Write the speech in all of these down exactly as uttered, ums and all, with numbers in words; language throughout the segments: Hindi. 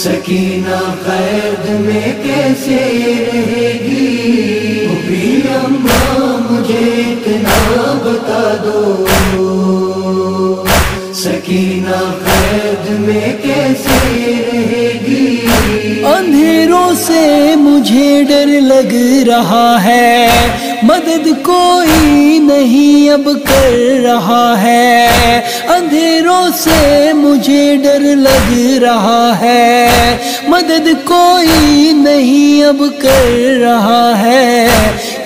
सकीना क़ैद में कैसे रहेगी। ओ प्रिय अम्मा मुझे इतना बता दो, सकीना क़ैद में कैसे रहेगी। अंधेरों से मुझे डर लग रहा है, मदद कोई नहीं अब कर रहा है। अंधेरों से मुझे डर लग रहा है, मदद कोई नहीं अब कर रहा है।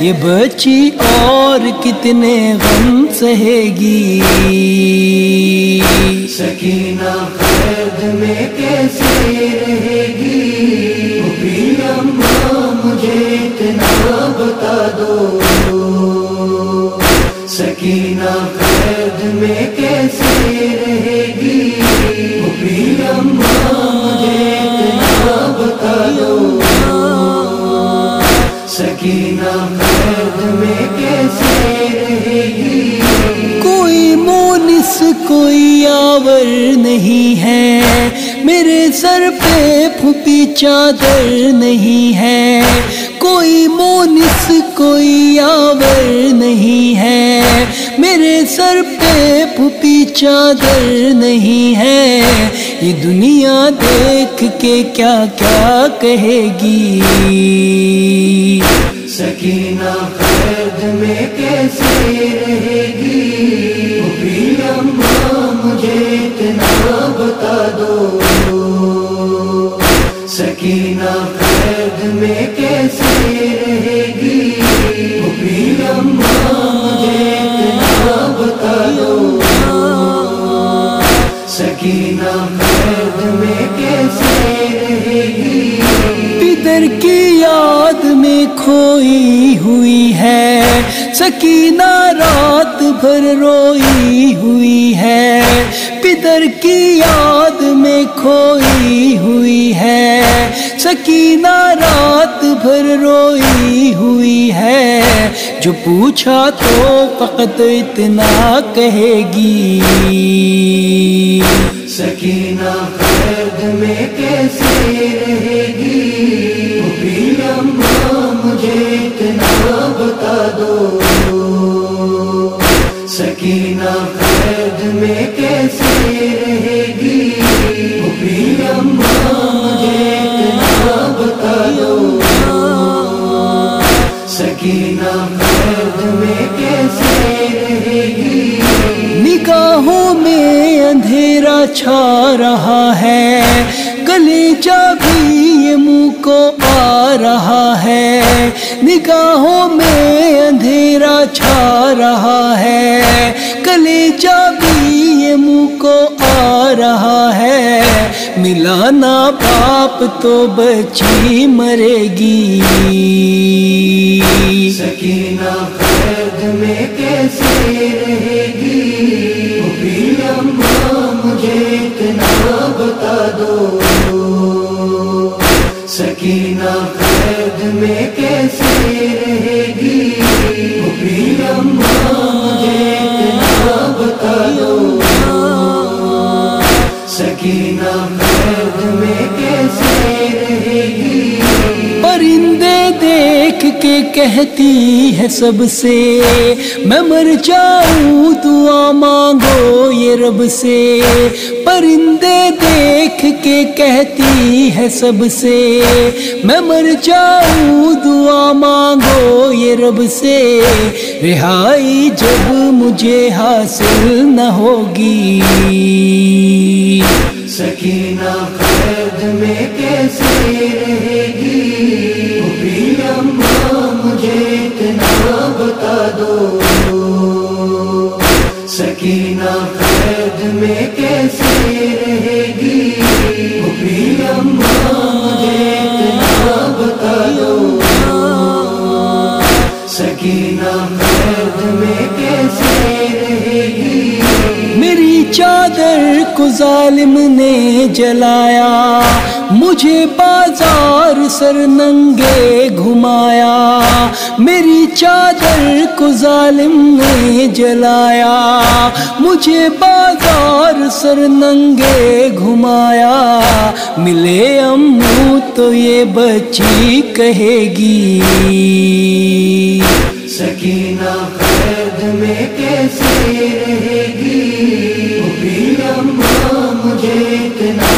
ये बच्ची और कितने गम सहेगी। सकीना क़ैद में कैसे रहेगी। मुझे इतना बता दो, सकीना क़ैद में कैसे रहेगी। इतना बता दो, सकीना क़ैद में कैसे रहेगी। कोई मोनिस कोई आवर नहीं है, मेरे सर पे फूपी चादर नहीं है। कोई मोनिस कोई आवर नहीं है, मेरे सर पे फूपी चादर नहीं है। ये दुनिया देख के क्या क्या कहेगी। सकीना क़ैद में कैसे रहेगी। मुझे इतना बता दो, सकीना क़ैद में कैसे रहेगी। सकीना क़ैद में कैसे रहेगी। पितर की याद में खोई हुई है, सकीना रात भर रोई हुई है। पितर की याद में खोई हुई है, सकीना रात भर रोई हुई है। जो पूछा तो फ़क़त इतना कहेगी। सकीना क़ैद में कैसे रहेगी। मुझे इतना बता दो, सकीना क़ैद में कैसे रहेगी। मुझे इतना बता दो, सकीना क़ैद में कैसे रहेगी। निगाहों में अंधेरा छा रहा है, कलेजा भी ये मुँह को आ रहा है। निगाहों में अंधेरा छा रहा है, कलेजा भी ये मुँह को आ रहा है। मिलाना बाप तो बच्ची मरेगी। सकीना क़ैद में कैसे रहेगी। मुझे इतना बता दो, सकीना क़ैद में कैसे रहेगी। मुझे इतना बता दो, सकीना क़ैद में कैसे रहेगी। परिंदे देख के कहती है सबसे, मैं मर जाऊँ दुआ मांगो ये रब से। परिंदे देख के कहती है सबसे, मैं मर जाऊँ दुआ मांगो ये रब से। रिहाई जब मुझे हासिल न होगी। सकीना क़ैद में कैसे रहेगी। मुझे इतना बता दो, सकीना क़ैद में कैसे रहेगी। मुझे इतना बता दो, सकीना क़ैद में कैसे रहेगी। मेरी चादर को जालिम ने जलाया, मुझे बाजार सर नंगे घुमाया। मेरी चादर को जालिम ने जलाया, मुझे बाजार सर नंगे घुमाया। मिले अम्मू तो ये बच्ची कहेगी, सकीना क़ैद में कैसे रहेगी। मुझे इतना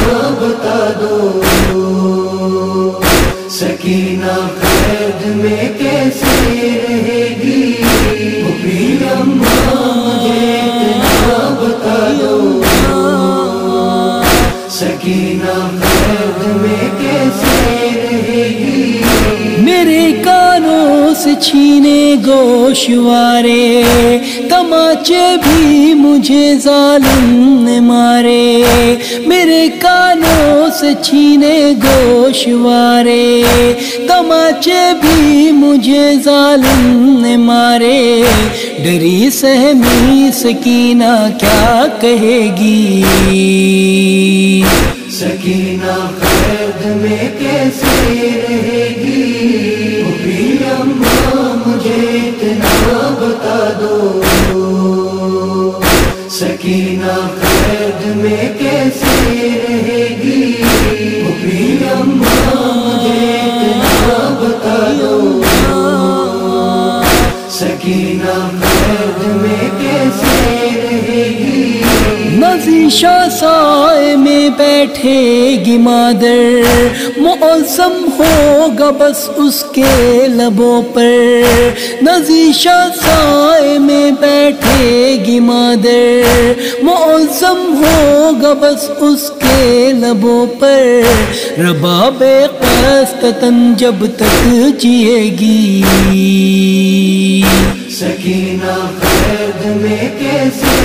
बता दो, सकीना क़ैद में कैसे रहेगी। मुझे इतना बता दो, सकीना क़ैद में कैसे रहेगी। मेरे कानों से छीने गोशवारे, तमाचे भी मुझे जालिम ने मारे। मेरे कानों से छीने गोशवारे, तमाचे भी मुझे जालिम ने मारे। डरी सहमी सकीना क्या कहेगी। सकीना क़ैद में कैसे रहेगी। मुझे इतना बता दो, सकीना क़ैद में कैसे रहेगी। मुझे इतना बता दो, सकीना क़ैद में कैसे रहेगी। नज़ीशा साए में बैठेगी मादर, मौसम होगा बस उसके लबों पर। नज़ीशा साए में बैठेगी मादर, मौसम होगा बस उसके लबों पर। रबाबे कस्तन जब तक जिएगी, सकीना क़ैद में कैसे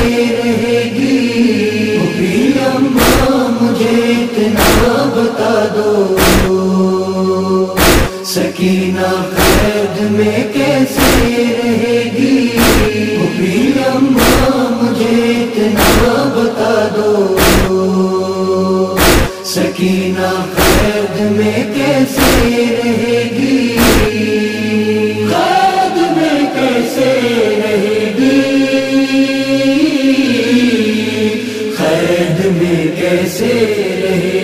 रहेगी। मुझे इतना बता दो, सकीना क़ैद में कैसे रहेगी। मुझे इतना बता दो, सकीना क़ैद में कैसे रहेगी। क़ैद में कैसे रहेगी। क़ैद में कैसे रहेगी।